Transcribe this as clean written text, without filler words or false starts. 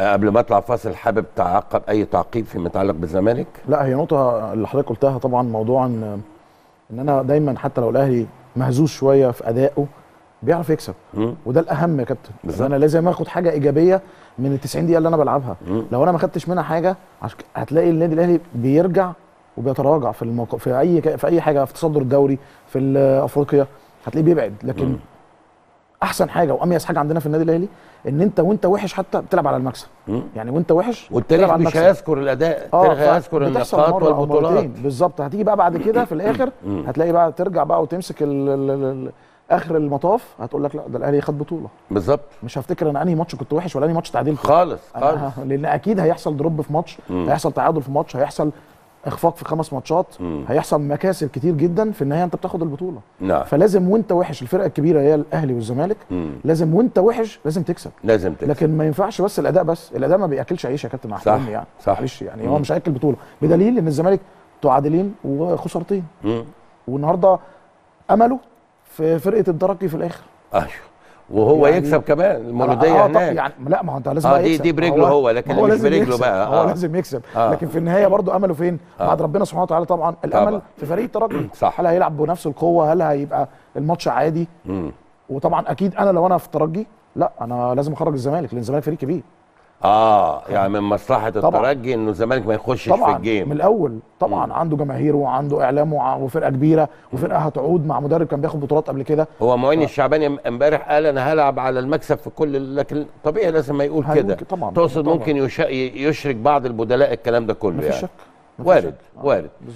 قبل ما اطلع فاصل، حابب تعقب اي تعقيب فيما يتعلق بالزمالك؟ لا، هي نقطه اللي حضرتك قلتها طبعا، موضوع ان انا دايما حتى لو الاهلي مهزوز شويه في ادائه بيعرف يكسب، وده الاهم يا كابتن. انا لازم اخد حاجه ايجابيه من ال 90 دقيقه اللي انا بلعبها. لو انا ما خدتش منها حاجه هتلاقي النادي الاهلي بيرجع وبيتراجع في اي حاجه، في تصدر الدوري، في افريقيا هتلاقيه بيبعد. لكن احسن حاجه واميز حاجه عندنا في النادي الاهلي ان انت وانت وحش حتى بتلعب على المكسب، يعني وانت وحش والتاريخ مش هيذكر الاداء، التاريخ هيذكر النقاط والبطولات بالظبط. هتيجي بقى بعد كده في الاخر هتلاقي بقى ترجع بقى وتمسك اخر المطاف هتقول لك لا ده الاهلي خد بطوله بالظبط. مش هفتكر انا انهي ماتش كنت وحش ولا انهي ماتش تعادلت خالص، لان اكيد هيحصل دروب في ماتش، هيحصل تعادل في ماتش، هيحصل اخفاق في 5 ماتشات، هيحصل مكاسب كتير جدا، في النهايه انت بتاخد البطوله. فلازم وانت وحش، الفرقه الكبيره هي الاهلي والزمالك، لازم وانت وحش لازم تكسب، لكن ما ينفعش بس الاداء، الاداء ما بياكلش عيش يا كابتن، مع احترامي يعني معلش، يعني هو مش هياكل بطوله، بدليل ان الزمالك تعادلين وخسارتين، والنهارده امله في فرقه الترجي في الاخر، ايوه، وهو يعني يكسب كمان المولوديه هناك. يعني لا، ما هو انت لازم يكسب، دي برجله هو، لكن مش برجله بقى، هو لازم يكسب، لكن في النهايه برضه امله فين؟ بعد ربنا سبحانه وتعالى طبعا، الامل في فريق الترجي، هل هيلعب بنفس القوه؟ هل هيبقى الماتش عادي؟ وطبعا اكيد انا لو انا في الترجي لا، انا لازم اخرج الزمالك، لان الزمالك فريق كبير. يعني من مصلحه الترجي انه الزمالك ما يخشش في الجيم من الاول طبعا، عنده جماهيره وعنده اعلامه وفرقه كبيره، وفرقه هتعود مع مدرب كان بياخد بطولات قبل كده. هو معين الشعباني امبارح قال انا هلعب على المكسب في كل، لكن طبيعي لازم ما يقول كده. تقصد ممكن يشرك بعض البدلاء الكلام ده كله؟ مفيش يعني شك، وارد.